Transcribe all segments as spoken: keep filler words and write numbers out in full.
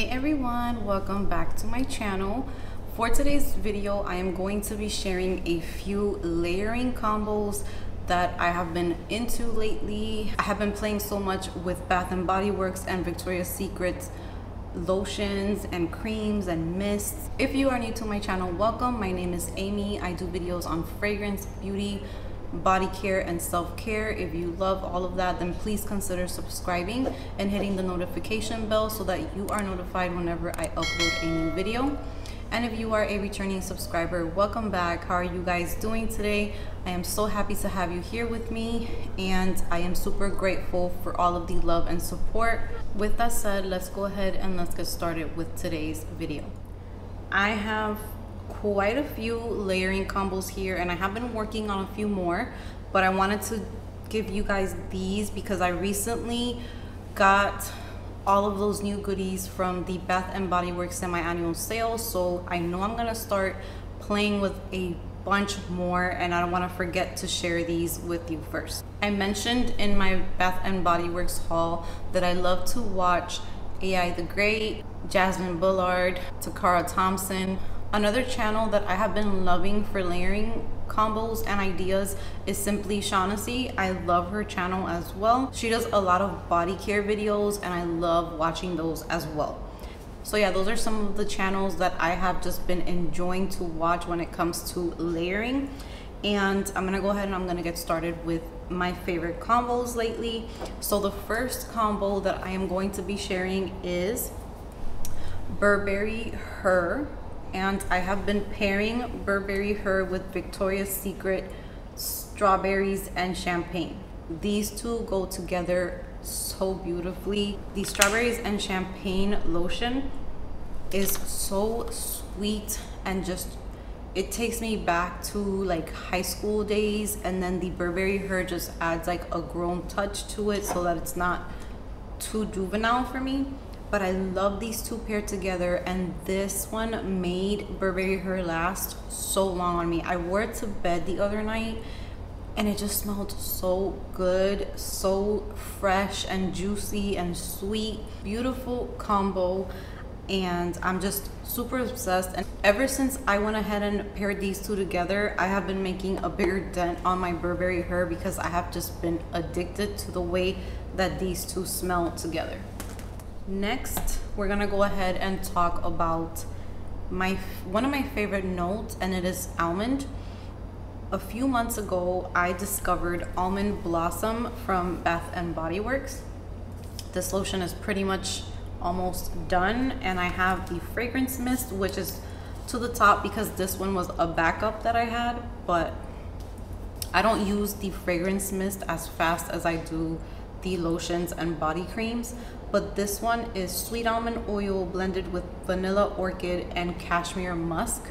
Hey everyone, welcome back to my channel. For today's video, I am going to be sharing a few layering combos that I have been into lately. I have been playing so much with Bath and Body Works and Victoria's Secret lotions and creams and mists. If you are new to my channel, welcome. My name is Amy. I do videos on fragrance, beauty, body care, and self-care. If you love all of that, then please consider subscribing and hitting the notification bell so that you are notified whenever I upload a new video. And if you are a returning subscriber, welcome back. How are you guys doing today? I am so happy to have you here with me, and I am super grateful for all of the love and support. With that said, let's go ahead and let's get started with today's video. I have quite a few layering combos here, and I have been working on a few more, but I wanted to give you guys these because I recently got all of those new goodies from the Bath and Body Works semi-annual sale, so I know I'm gonna start playing with a bunch more, and I don't want to forget to share these with you. First, I mentioned in my Bath and Body Works haul that I love to watch A I The Great, Jasmine Bullard, Takara Thompson. Another channel that I have been loving for layering combos and ideas is Simply Shaughnessy. I love her channel as well. She does a lot of body care videos, and I love watching those as well. So yeah, those are some of the channels that I have just been enjoying to watch when it comes to layering. And I'm gonna go ahead and I'm gonna get started with my favorite combos lately. So the first combo that I am going to be sharing is Burberry Her. And I have been pairing Burberry Her with Victoria's Secret Strawberries and Champagne. These two go together so beautifully. The Strawberries and Champagne lotion is so sweet, and just it takes me back to like high school days, and then the Burberry Her just adds like a grown touch to it so that it's not too juvenile for me. But I love these two paired together, and this one made Burberry Her last so long on me. I wore it to bed the other night, and it just smelled so good, so fresh and juicy and sweet. Beautiful combo, and I'm just super obsessed. And ever since I went ahead and paired these two together, I have been making a bigger dent on my Burberry Her because I have just been addicted to the way that these two smell together. Next, we're gonna go ahead and talk about my one of my favorite notes, and it is almond. A few months ago, I discovered Almond Blossom from Bath and Body Works. This lotion is pretty much almost done, and I have the fragrance mist, which is to the top because this one was a backup that I had, but I don't use the fragrance mist as fast as I do the lotions and body creams. But this one is sweet almond oil blended with vanilla orchid and cashmere musk.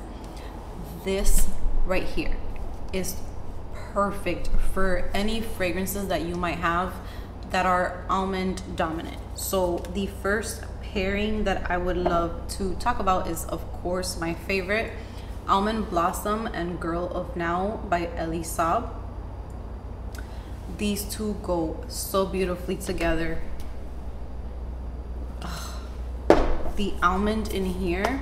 This right here is perfect for any fragrances that you might have that are almond dominant. So the first pairing that I would love to talk about is, of course, my favorite, Almond Blossom and Girl of Now by Elie Saab. These two go so beautifully together. The almond in here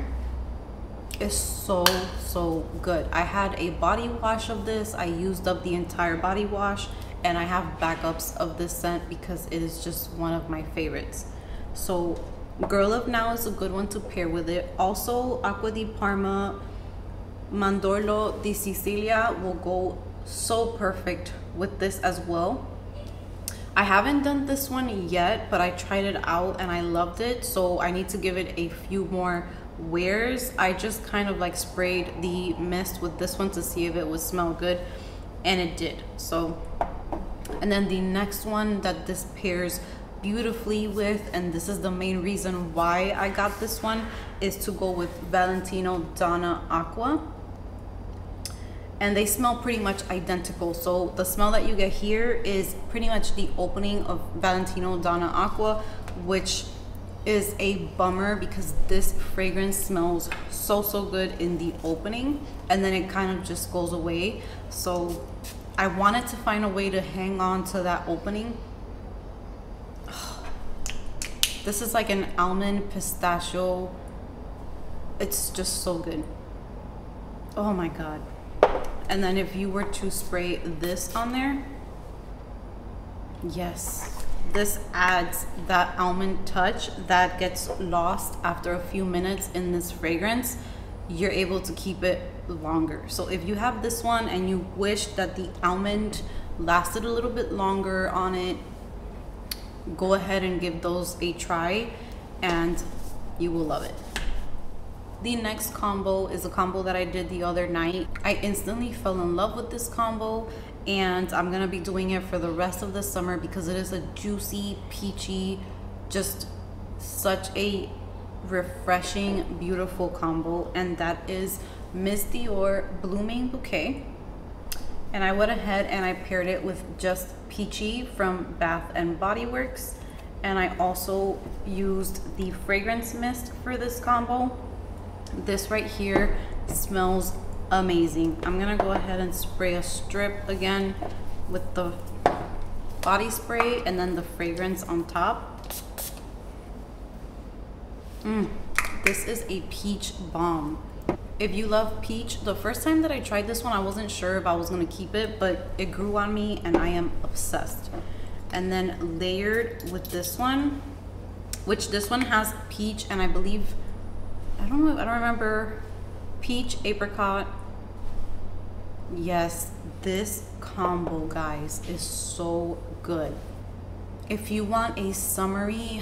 is so so good. I had a body wash of this. I used up the entire body wash, and I have backups of this scent because it is just one of my favorites. So Girl of Now is a good one to pair with it. Also, Acqua di Parma Mandorlo di Sicilia will go so perfect with this as well. I haven't done this one yet, but I tried it out and I loved it, so I need to give it a few more wears. I just kind of like sprayed the mist with this one to see if it would smell good, and it did. So, and then the next one that this pairs beautifully with, and this is the main reason why I got this one, is to go with Valentino Donna Aqua. And they smell pretty much identical. So the smell that you get here is pretty much the opening of Valentino Donna Aqua, which is a bummer because this fragrance smells so so good in the opening, and then it kind of just goes away. So I wanted to find a way to hang on to that opening. This is like an almond pistachio. It's just so good. Oh my god. And then if you were to spray this on there, yes, this adds that almond touch that gets lost after a few minutes in this fragrance. You're able to keep it longer. So if you have this one and you wish that the almond lasted a little bit longer on it, go ahead and give those a try and you will love it. The next combo is a combo that I did the other night. I instantly fell in love with this combo and I'm gonna be doing it for the rest of the summer because it is a juicy, peachy, just such a refreshing, beautiful combo, and that is Miss Dior Blooming Bouquet. And I went ahead and I paired it with just Peachy from Bath and Body Works, and I also used the fragrance mist for this combo. This right here smells amazing. I'm gonna go ahead and spray a strip again with the body spray and then the fragrance on top. Mm, this is a peach bomb. If you love peach, the first time that I tried this one, I wasn't sure if I was gonna keep it, but it grew on me and I am obsessed. And then layered with this one, which this one has peach and I believe, I don't know, I don't remember, peach, apricot. Yes, this combo, guys, is so good. If you want a summery,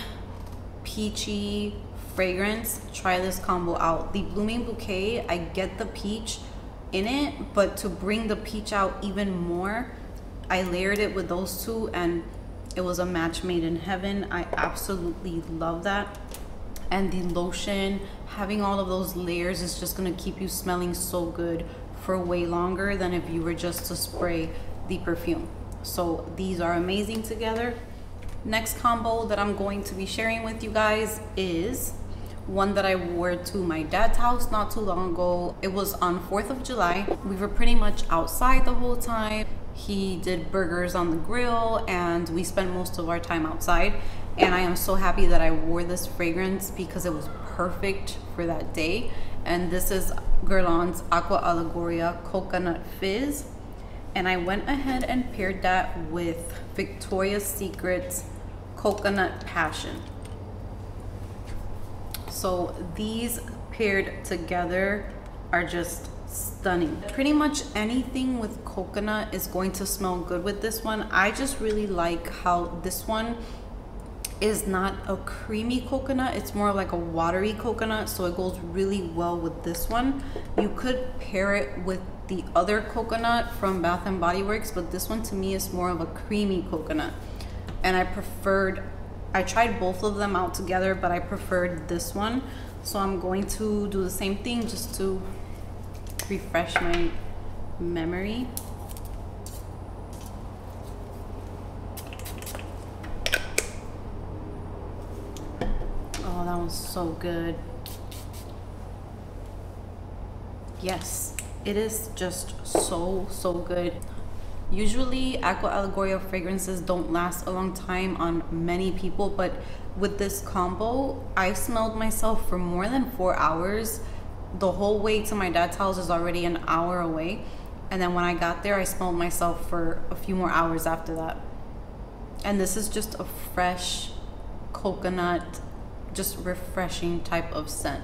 peachy fragrance, try this combo out. The Blooming Bouquet, I get the peach in it, but to bring the peach out even more, I layered it with those two and it was a match made in heaven. I absolutely love that. And the lotion, having all of those layers is just going to keep you smelling so good for way longer than if you were just to spray the perfume. So these are amazing together. Next combo that I'm going to be sharing with you guys is one that I wore to my dad's house not too long ago. It was on fourth of July. We were pretty much outside the whole time. He did burgers on the grill and we spent most of our time outside. And I am so happy that I wore this fragrance because it was perfect for that day. And this is Guerlain's Aqua Allegoria Coconut Fizz. And I went ahead and paired that with Victoria's Secret's Coconut Passion. So these paired together are just stunning. Pretty much anything with coconut is going to smell good with this one. I just really like how this one is not a creamy coconut, it's more like a watery coconut, so it goes really well with this one. You could pair it with the other coconut from Bath and Body Works, but this one to me is more of a creamy coconut, and I preferred, I tried both of them out together, but I preferred this one. So I'm going to do the same thing just to refresh my memory. That was so good. Yes, it is just so so good. Usually Aqua Allegoria fragrances don't last a long time on many people, but with this combo I smelled myself for more than four hours. The whole way to my dad's house is already an hour away, and then when I got there I smelled myself for a few more hours after that. And this is just a fresh coconut, just refreshing type of scent.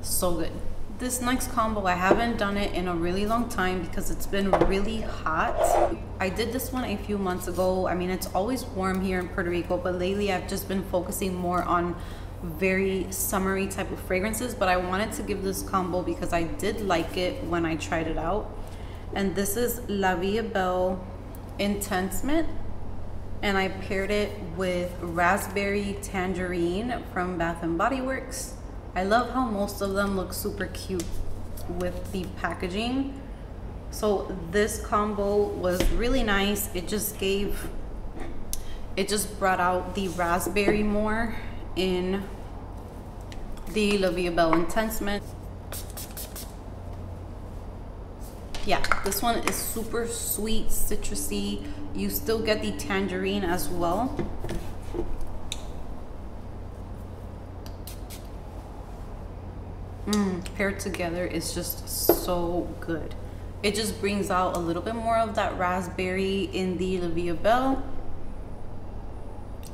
So good. This next combo, I haven't done it in a really long time because it's been really hot. I did this one a few months ago. I mean, it's always warm here in Puerto Rico, but lately I've just been focusing more on very summery type of fragrances, but I wanted to give this combo because I did like it when I tried it out. And this is La Vie est Belle Intensement. And I paired it with Raspberry Tangerine from Bath and Body Works. I love how most of them look super cute with the packaging. So this combo was really nice. It just gave, it just brought out the raspberry more in the La Vie est Belle Intensement. Yeah, this one is super sweet, citrusy. You still get the tangerine as well. mm, paired together is just so good. It just brings out a little bit more of that raspberry in the La Vie est Belle,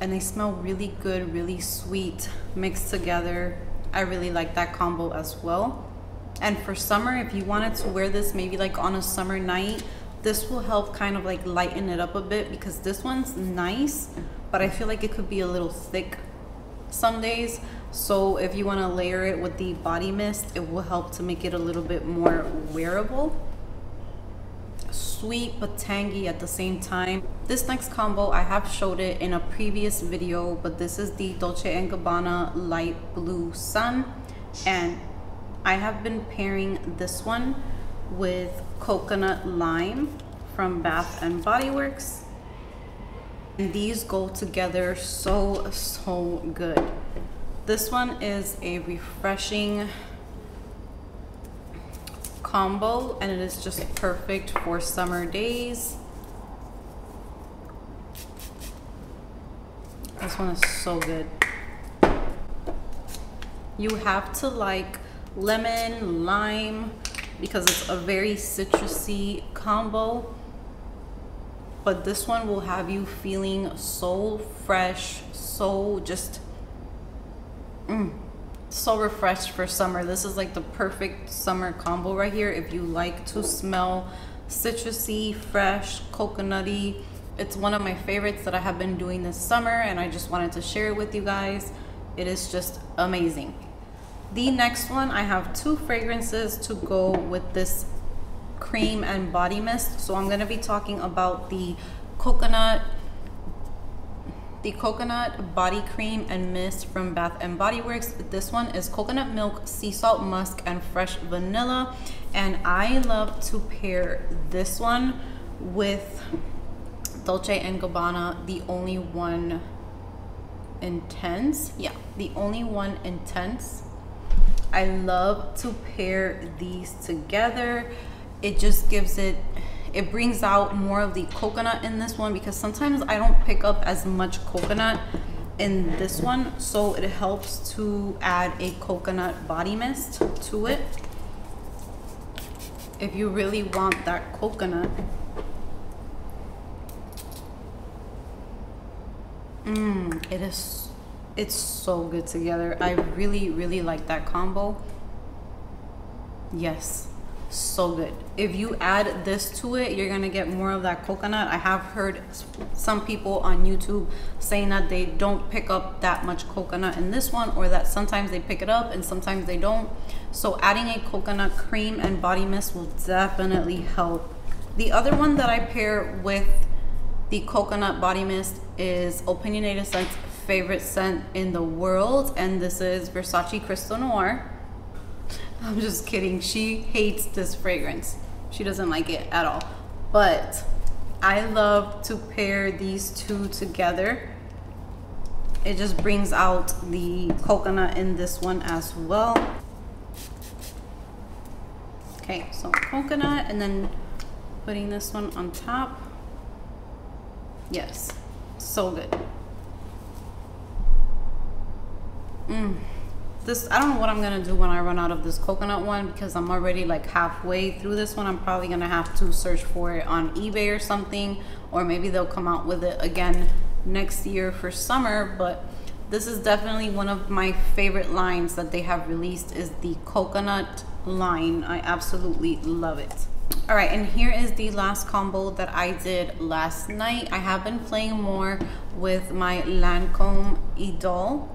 and they smell really good, really sweet, mixed together. I really like that combo as well. And for summer, if you wanted to wear this maybe like on a summer night, this will help kind of like lighten it up a bit, because this one's nice, but I feel like it could be a little thick some days. So if you want to layer it with the body mist, it will help to make it a little bit more wearable. Sweet but tangy at the same time. This next combo, I have showed it in a previous video, but this is the Dolce and Gabbana Light Blue Sun, and I have been pairing this one with Coconut Lime from Bath and Body Works, and these go together so so good. This one is a refreshing combo, and it is just perfect for summer days. This one is so good. You have to like lemon, lime, because it's a very citrusy combo, but this one will have you feeling so fresh, so just mm, so refreshed for summer. This is like the perfect summer combo right here if you like to smell citrusy, fresh, coconutty. It's one of my favorites that I have been doing this summer, and I just wanted to share it with you guys. It is just amazing. The next one, I have two fragrances to go with this cream and body mist. So I'm going to be talking about the coconut The Coconut Body Cream and Mist from Bath and Body Works. This one is coconut milk, sea salt, musk, and fresh vanilla. And I love to pair this one with Dolce and Gabbana The Only One Intense. Yeah, The Only One Intense. I love to pair these together. It just gives it It brings out more of the coconut in this one, because sometimes I don't pick up as much coconut in this one, so it helps to add a coconut body mist to it if you really want that coconut. Mmm, it is, it's so good together. I really, really like that combo. Yes. So good. If you add this to it, you're gonna get more of that coconut. I have heard some people on YouTube saying that they don't pick up that much coconut in this one, or that sometimes they pick it up and sometimes they don't. So adding a coconut cream and body mist will definitely help. The other one that I pair with the coconut body mist is Opinionated Scents' favorite scent in the world, and this is Versace Crystal Noir. I'm just kidding. She hates this fragrance. She doesn't like it at all. But I love to pair these two together. It just brings out the coconut in this one as well. Okay, so coconut, and then putting this one on top. Yes, so good. Mmm. This, I don't know what I'm gonna do when I run out of this coconut one, because I'm already like halfway through this one. I'm probably gonna have to search for it on eBay or something, or maybe they'll come out with it again next year for summer. But this is definitely one of my favorite lines that they have released, is the coconut line. I absolutely love it. All right, and here is the last combo that I did last night. I have been playing more with my Lancome Idole.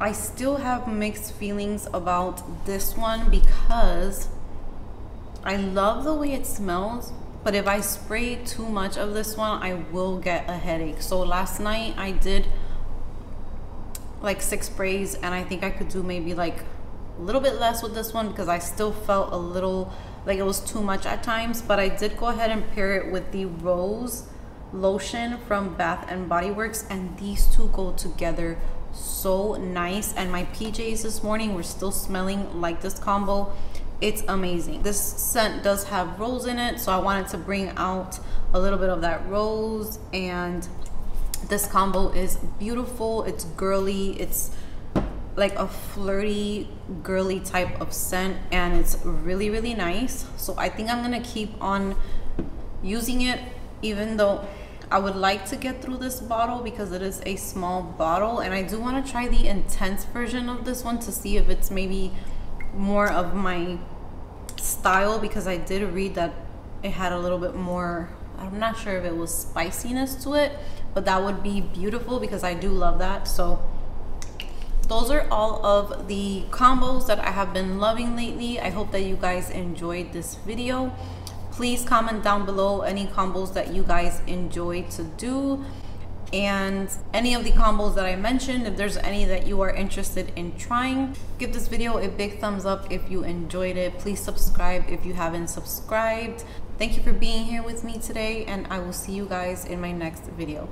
I still have mixed feelings about this one, because I love the way it smells, but if I spray too much of this one, I will get a headache. So last night I did like six sprays, and I think I could do maybe like a little bit less with this one, because I still felt a little like it was too much at times. But I did go ahead and pair it with the Rose Lotion from Bath and Body Works, and these two go together so nice. And my P Js this morning were still smelling like this combo. It's amazing. This scent does have rose in it, so I wanted to bring out a little bit of that rose, and this combo is beautiful. It's girly, it's like a flirty, girly type of scent, and it's really, really nice. So I think I'm gonna keep on using it, even though I would like to get through this bottle because it is a small bottle, and I do want to try the intense version of this one to see if it's maybe more of my style, because I did read that it had a little bit more, I'm not sure if it was spiciness to it, but that would be beautiful because I do love that. So those are all of the combos that I have been loving lately. I hope that you guys enjoyed this video. Please comment down below any combos that you guys enjoy to do, and any of the combos that I mentioned, if there's any that you are interested in trying. Give this video a big thumbs up if you enjoyed it. Please subscribe if you haven't subscribed. Thank you for being here with me today, and I will see you guys in my next video.